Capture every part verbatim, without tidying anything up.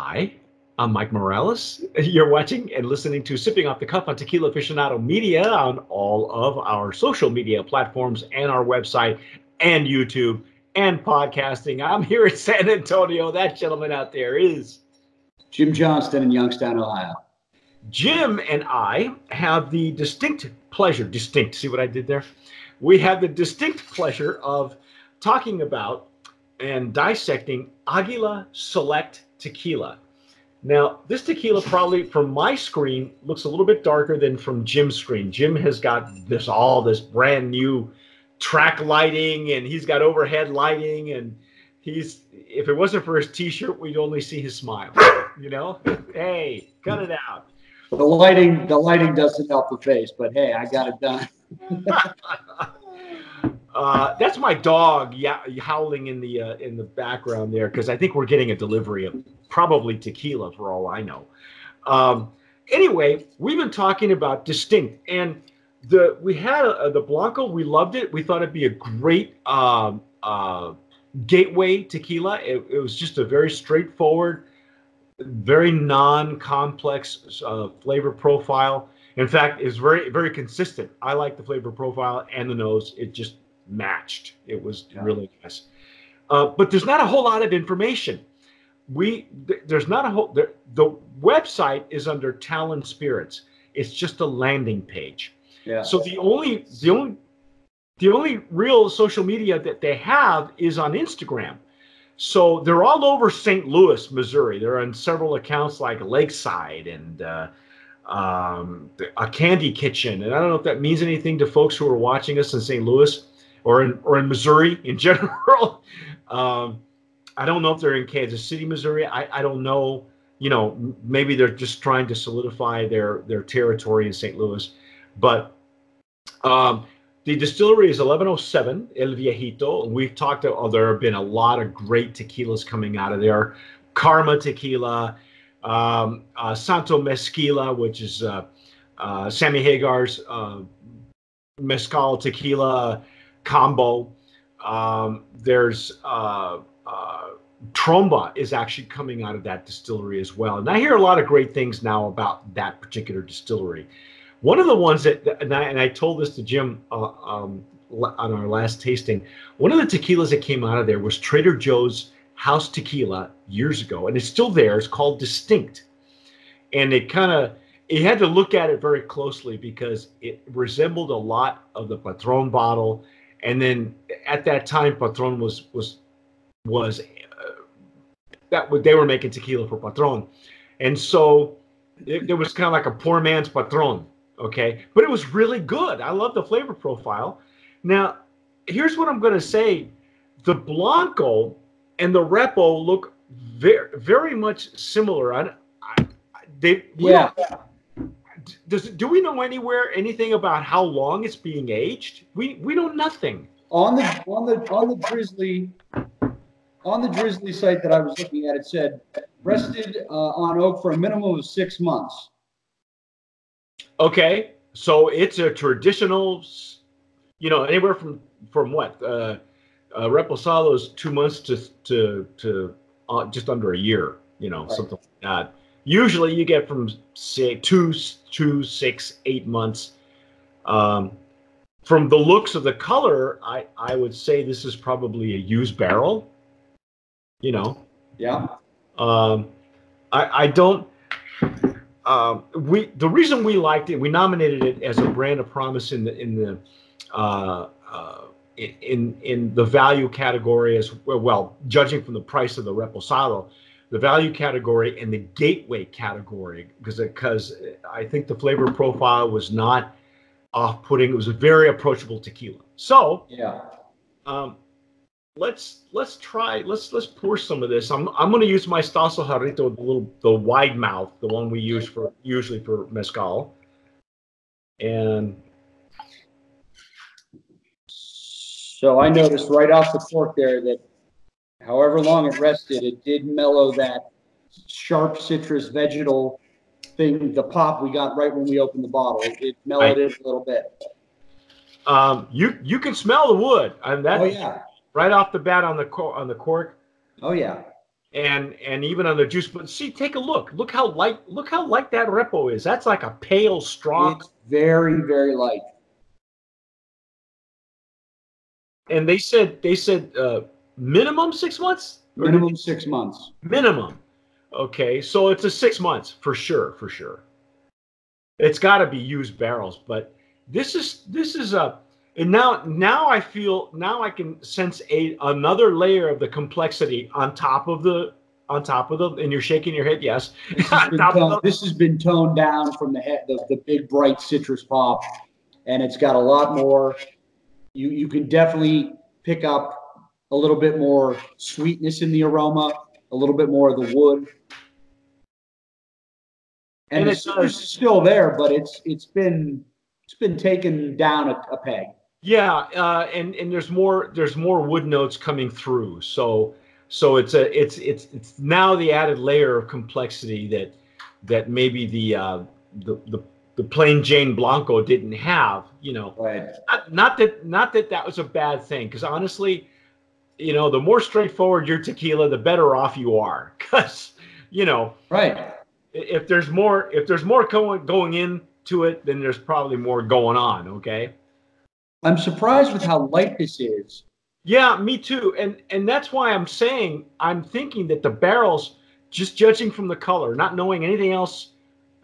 Hi, I'm Mike Morales. You're watching and listening to Sipping Off the Cuff on Tequila Aficionado Media on all of our social media platforms and our website and YouTube and podcasting. I'm here in San Antonio. That gentleman out there is Jim Johnston in Youngstown, Ohio. Jim and I have the distinct pleasure, distinct, see what I did there? We have the distinct pleasure of talking about and dissecting Aguila Select Tequila. Now, this tequila probably from my screen looks a little bit darker than from Jim's screen. Jim has got this all this brand new track lighting, and he's got overhead lighting, and he's, if it wasn't for his t-shirt, we'd only see his smile, you know? Hey, cut it out. The lighting, the lighting doesn't help the face, but hey, I got it done. Uh, that's my dog howling in the uh, in the background there, because I think we're getting a delivery of probably tequila for all I know. Um, anyway, we've been talking about distinct, and the we had a, the Blanco. We loved it. We thought it'd be a great um, uh, gateway tequila. It, it was just a very straightforward, very non-complex uh, flavor profile. In fact, it's very very consistent. I like the flavor profile and the nose. It just matched. It was yeah. really nice. Uh, but there's not a whole lot of information. We th there's not a whole. There, the website is under Talent Spirits. It's just a landing page. Yeah. So the only the only the only real social media that they have is on Instagram. So they're all over Saint Louis, Missouri. They're on several accounts like Lakeside and uh, um, a Candy Kitchen. And I don't know if that means anything to folks who are watching us in Saint Louis. Or in, or in Missouri in general. um, I don't know if they're in Kansas City, Missouri. I, I don't know. You know, maybe they're just trying to solidify their, their territory in Saint Louis. But um, the distillery is eleven oh seven, El Viejito. And we've talked to, oh, there have been a lot of great tequilas coming out of there. Karma Tequila, um, uh, Santo Mezquila, which is uh, uh, Sammy Hagar's uh, mezcal tequila combo. Um, there's uh, uh, Tromba is actually coming out of that distillery as well. And I hear a lot of great things now about that particular distillery. One of the ones that, and I, and I told this to Jim uh, um, on our last tasting, one of the tequilas that came out of there was Trader Joe's House Tequila years ago, and it's still there. It's called Distinct. And it kind of, you had to look at it very closely because it resembled a lot of the Patron bottle. And then at that time, Patron was was was uh, that they were making tequila for Patron, and so it, it was kind of like a poor man's Patron, okay? But it was really good. I love the flavor profile. Now, here's what I'm going to say: the Blanco and the Repo look very very much similar. I, I, they yeah. yeah. Does, do we know anywhere anything about how long it's being aged? We we know nothing. On the on the on the Drizzly on the Drizzly site that I was looking at, it said rested uh, on oak for a minimum of six months. Okay, so it's a traditional, you know, anywhere from from what uh, uh, Reposado is two months to to to uh, just under a year, you know, right. something like that. Usually you get from say two, two, six, eight months. Um, from the looks of the color, I, I would say this is probably a used barrel. You know. Yeah. Um, I I don't. Um, we the reason we liked it, we nominated it as a brand of promise in the in the uh, uh, in in the value category as well. Well, judging from the price of the Reposado. The value category and the gateway category, because because I think the flavor profile was not off-putting. It was a very approachable tequila. So yeah, um, let's let's try let's let's pour some of this. I'm I'm going to use my Stasso Jarrito, the little the wide mouth, the one we use for usually for mezcal, and so I noticed right off the cork there that, however long it rested, it did mellow that sharp citrus vegetal thing, the pop we got right when we opened the bottle. It mellowed I, it a little bit. Um, you you can smell the wood. I mean, that, oh yeah, right off the bat on the on the cork. Oh yeah. and and even on the juice. But see, take a look. Look how light. Look how light that repo is. That's like a pale straw. It's very, very light. And they said they said uh, minimum six months. Minimum six months. Minimum. Okay, so it's a six months for sure. For sure, it's got to be used barrels. But this is this is a. And now, now I feel now I can sense a another layer of the complexity on top of the on top of the. And you're shaking your head, yes. This has been, toned, this has been toned down from the head, the, the big bright citrus pop, and it's got a lot more. You you can definitely pick up a little bit more sweetness in the aroma, a little bit more of the wood, and, and it's, it's still there, but it's it's been it's been taken down a, a peg. Yeah, uh, and and there's more there's more wood notes coming through. So so it's a it's it's it's now the added layer of complexity that that maybe the uh, the the the plain Jane Blanco didn't have. You know, right. not, not that not that that was a bad thing, because honestly, you know, the more straightforward your tequila, the better off you are, because you know, right. If there's more if there's more going going into it, then there's probably more going on. Okay. I'm surprised with how light this is. Yeah, me too. And and that's why I'm saying, I'm thinking that the barrels, just judging from the color, not knowing anything else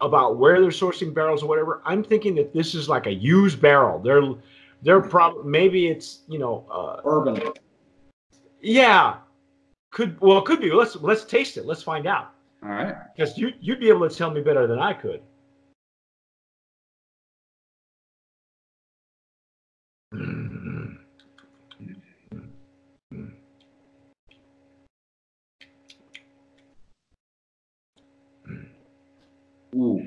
about where they're sourcing barrels or whatever, I'm thinking that this is like a used barrel. They're they're probably, maybe it's, you know, uh, bourbon. Yeah, could well could be. Let's let's taste it. Let's find out. All right. Because you you'd be able to tell me better than I could. Ooh.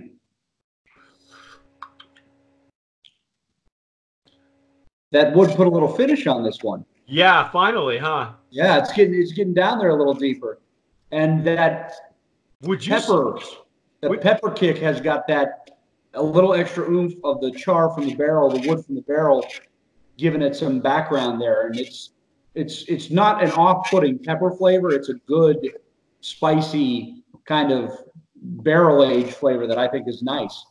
That would put a little finish on this one. Yeah, finally, huh? Yeah, it's getting it's getting down there a little deeper, and that would you pepper, the would, pepper kick has got that a little extra oomph of the char from the barrel, the wood from the barrel, giving it some background there, and it's it's it's not an off-putting pepper flavor. It's a good, spicy kind of barrel aged flavor that I think is nice.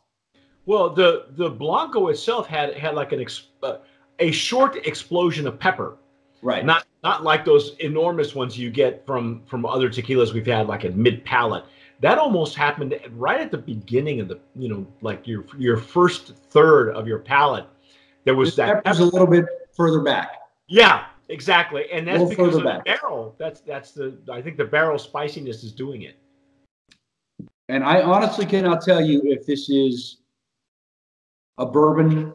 Well, the the Blanco itself had had like an ex, uh, a short explosion of pepper, right? Not not like those enormous ones you get from from other tequilas we've had, like at mid palate. That almost happened right at the beginning of the, you know, like your your first third of your palate. There was this that pepper's pepper. A little bit further back. Yeah, exactly, and that's because of back. the barrel. That's that's the I think the barrel spiciness is doing it. And I honestly cannot tell you if this is a bourbon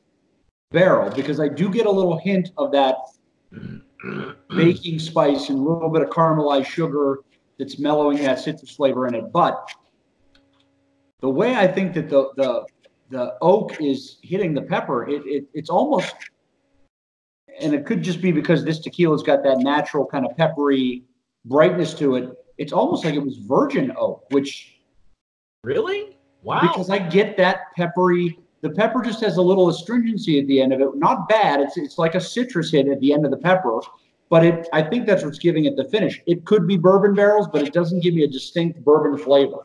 barrel, because I do get a little hint of that baking spice and a little bit of caramelized sugar that's mellowing that citrus flavor in it. But the way I think that the the, the oak is hitting the pepper, it, it it's almost, and it could just be because this tequila's got that natural kind of peppery brightness to it. It's almost like it was virgin oak, which... Really? Wow. Because I get that peppery, the pepper just has a little astringency at the end of it. Not bad. It's it's like a citrus hit at the end of the pepper, but it I think that's what's giving it the finish. It could be bourbon barrels, but it doesn't give me a distinct bourbon flavor.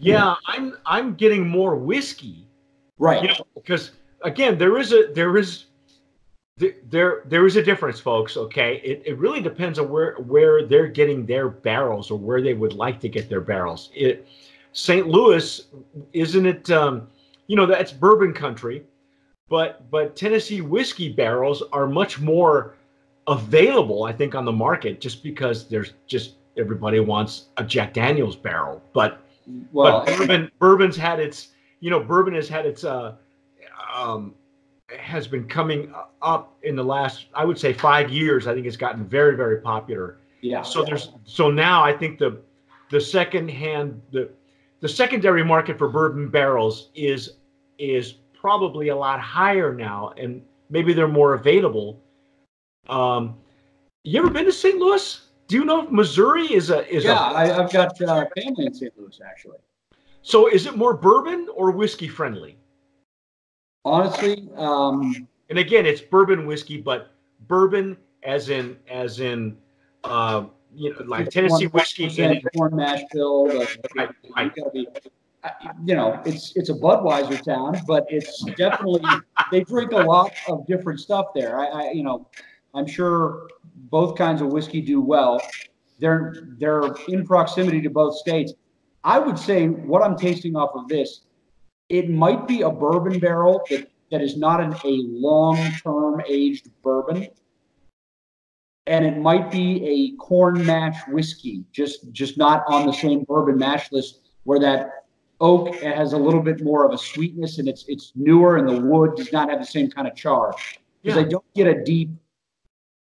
Yeah, I'm I'm getting more whiskey. Right. You know, because again, there is a there is there there is a difference, folks, okay? It it really depends on where where they're getting their barrels or where they would like to get their barrels. It Saint Louis, isn't it, um, you know, that's bourbon country, but but Tennessee whiskey barrels are much more available, I think, on the market, just because there's just everybody wants a Jack Daniels barrel. But, well, but bourbon, bourbon's had its, you know, bourbon has had its, uh, um, has been coming up in the last, I would say, five years. I think it's gotten very, very popular. Yeah. So there's, so now I think the, the secondhand, the, The secondary market for bourbon barrels is is probably a lot higher now, and maybe they're more available. Um, you ever been to Saint Louis? Do you know if Missouri is a is? Yeah, a, I, I've got uh, family in Saint Louis, actually. So is it more bourbon or whiskey friendly? Honestly, um, and again, it's bourbon whiskey, but bourbon as in as in uh, you know, like Tennessee whiskey and corn mash bill. Right, right. You know, it's it's a Budweiser town, but it's definitely they drink a lot of different stuff there. I, I you know, I'm sure both kinds of whiskey do well. They're they're in proximity to both states. I would say what I'm tasting off of this, it might be a bourbon barrel that, that is not an, a long-term aged bourbon. And it might be a corn mash whiskey, just, just not on the same bourbon mash list, where that oak has a little bit more of a sweetness and it's it's newer and the wood does not have the same kind of char. Because yeah. I don't get a deep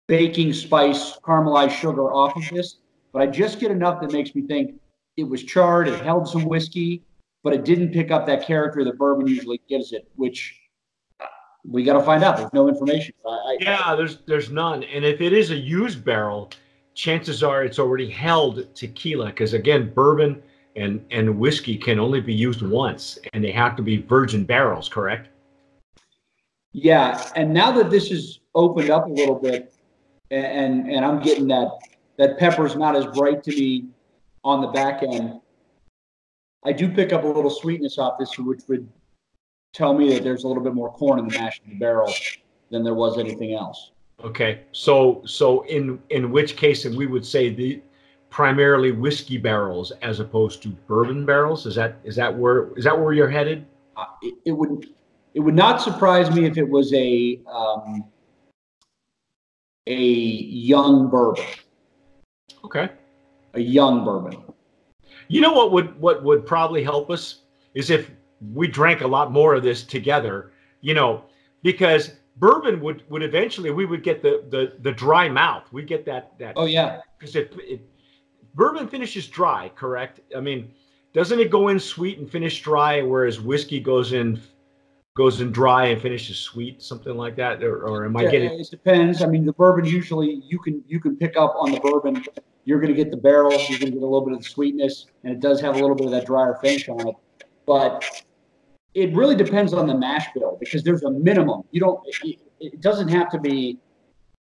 baking spice, caramelized sugar off of this, but I just get enough that makes me think it was charred, it held some whiskey, but it didn't pick up that character that bourbon usually gives it, which... we got to find out. There's no information. I, I, yeah, there's there's none. And if it is a used barrel, chances are it's already held tequila. Because, again, bourbon and, and whiskey can only be used once. And they have to be virgin barrels, correct? Yeah. And now that this is opened up a little bit, and, and I'm getting that, that pepper's not as bright to me on the back end, I do pick up a little sweetness off this, which would tell me that there's a little bit more corn in the mash in the barrel than there was anything else. Okay. So so in in which case, and we would say the primarily whiskey barrels as opposed to bourbon barrels. Is that is that where is that where you're headed? Uh, it, it would it would not surprise me if it was a um, a young bourbon. Okay. A young bourbon. You know what would what would probably help us is if we drank a lot more of this together, you know, because bourbon would, would eventually, we would get the, the, the dry mouth. We get that, that. Oh yeah. Cause it, it, bourbon finishes dry, correct? I mean, doesn't it go in sweet and finish dry? Whereas whiskey goes in, goes in dry and finishes sweet, something like that. Or, or am I yeah, getting, it depends. I mean, the bourbon, usually you can, you can pick up on the bourbon. You're going to get the barrel. You're going to get a little bit of the sweetness, and it does have a little bit of that drier finish on it, but it really depends on the mash bill, because there's a minimum. You don't, it doesn't have to be,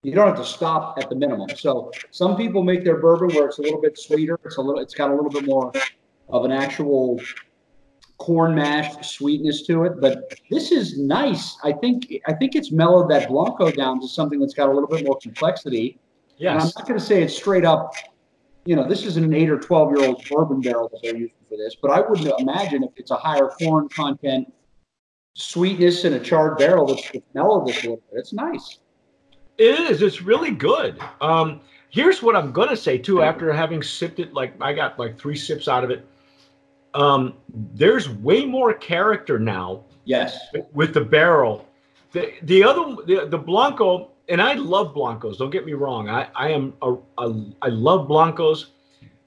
you don't have to stop at the minimum. So some people make their bourbon where it's a little bit sweeter. It's a little, it's got a little bit more of an actual corn mash sweetness to it, but this is nice. I think, I think it's mellowed that Blanco down to something that's got a little bit more complexity. Yes. And I'm not going to say it's straight up, you know, this isn't an eight or twelve year old bourbon barrel that they're using for this, but I wouldn't imagine if it's a higher corn content sweetness in a charred barrel that's mellow this a little bit. It's nice. It is. It's really good. Um, here's what I'm going to say too, after having sipped it, like I got like three sips out of it. Um, there's way more character now. Yes. With the barrel. The, the other, the, the Blanco, and I love Blancos. Don't get me wrong. I, I am a, a I love Blancos,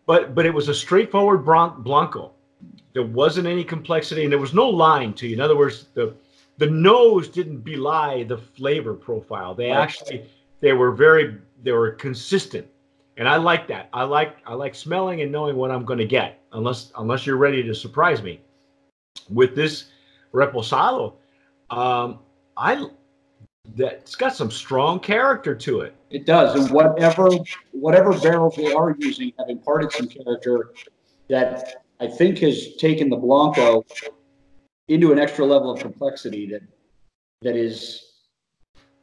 but but it was a straightforward Blanco. There wasn't any complexity, and there was no line to you. In other words, the the nose didn't belie the flavor profile. They actually they were very they were consistent, and I like that. I like I like smelling and knowing what I'm going to get. Unless unless you're ready to surprise me with this Reposado, um, I. That's got some strong character to it. It does, and whatever whatever barrels they are using have imparted some character that I think has taken the Blanco into an extra level of complexity. That that is,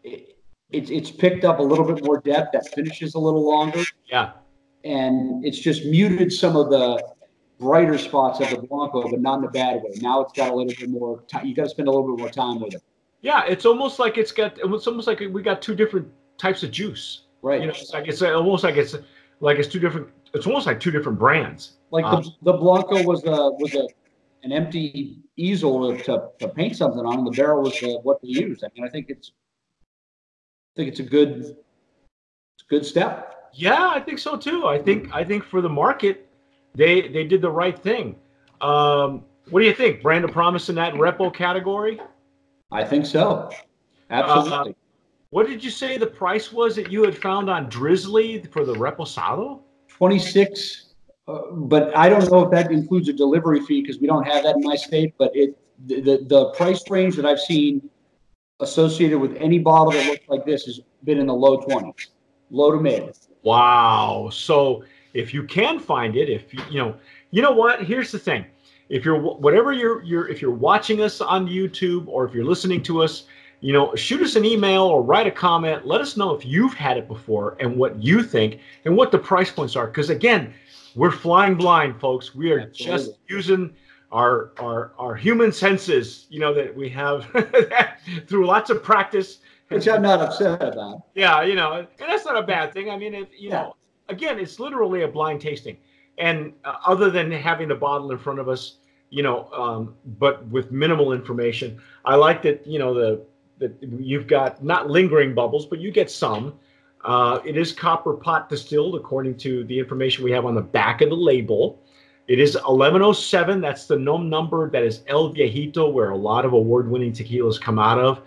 it, it, it's picked up a little bit more depth. That finishes a little longer. Yeah, and it's just muted some of the brighter spots of the Blanco, but not in a bad way. Now it's got a little bit more time. You got to spend a little bit more time with it. Yeah, it's almost like it's got. It's almost like we got two different types of juice, right? You know, it's like it's almost like it's like it's two different. It's almost like two different brands. Like um, the, the Blanco was the was a, an empty easel to, to paint something on. And the barrel was the, what they used. I mean, I think it's, I think it's a good, it's a good step. Yeah, I think so too. I think I think for the market, they they did the right thing. Um, what do you think? Brand of promise in that Repo category? I think so. Absolutely. Uh, what did you say the price was that you had found on Drizzly for the Reposado? twenty-six, uh, but I don't know if that includes a delivery fee because we don't have that in my state, but it the, the, the price range that I've seen associated with any bottle that looks like this has been in the low twenties, low to mid. Wow. So if you can find it, if you, you know, you know what, here's the thing. If you're, whatever you're, you're, if you're watching us on YouTube or if you're listening to us, you know, shoot us an email or write a comment. Let us know if you've had it before and what you think and what the price points are. Because again, we're flying blind, folks. We are Absolutely. just using our, our, our human senses, you know, that we have through lots of practice. Which I'm not upset about. Yeah, you know, and that's not a bad thing. I mean, if, you yeah. know, again, it's literally a blind tasting. And uh, other than having the bottle in front of us, you know, um, but with minimal information, I like that, you know, the, that you've got not lingering bubbles, but you get some. Uh, it is copper pot distilled, according to the information we have on the back of the label. It is eleven oh seven. That's the N O M number. That is El Viejito, where a lot of award-winning tequilas come out of.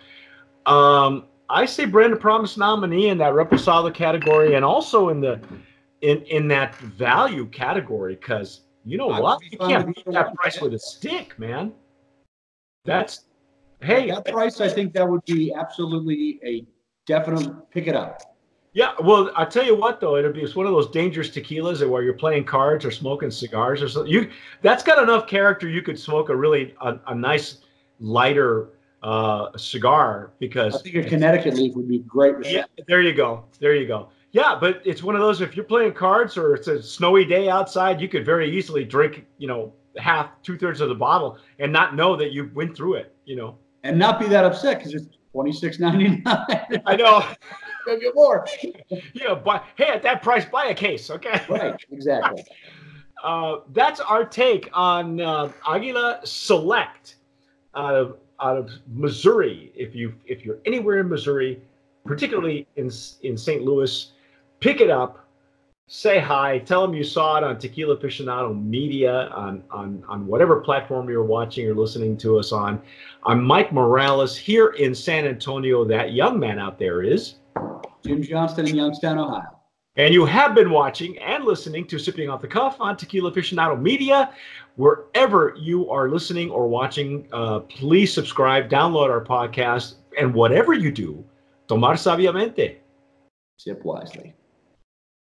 Um, I say Brand of Promise nominee in that Reposado category, and also in the in in that value category, because you know what, you can't beat that price with a stick, man. That's Hey, at that price, I think that would be absolutely a definite pick it up. Yeah, well, I'll tell you what, though. It'll be, it's one of those dangerous tequilas that where you're playing cards or smoking cigars or something. You, that's got enough character. You could smoke a really a, a nice lighter uh, cigar because. I think a Connecticut leaf would be great. With yeah, that. There you go. There you go. Yeah, but it's one of those, if you're playing cards or it's a snowy day outside, you could very easily drink, you know, half, two thirds of the bottle and not know that you went through it, you know. And not be that upset because it's twenty-six ninety-nine. I know. Go get more. Yeah, but hey, at that price, buy a case, okay? Right, exactly. uh, that's our take on uh, Aguila Select out of out of Missouri. If you if you're anywhere in Missouri, particularly in in Saint Louis, pick it up, say hi, tell them you saw it on Tequila Aficionado Media, on, on, on whatever platform you're watching or listening to us on. I'm Mike Morales here in San Antonio. That young man out there is Jim Johnston in Youngstown, Ohio. And you have been watching and listening to Sipping Off the Cuff on Tequila Aficionado Media. Wherever you are listening or watching, uh, please subscribe, download our podcast, and whatever you do, Tomar Sabiamente. Sip wisely.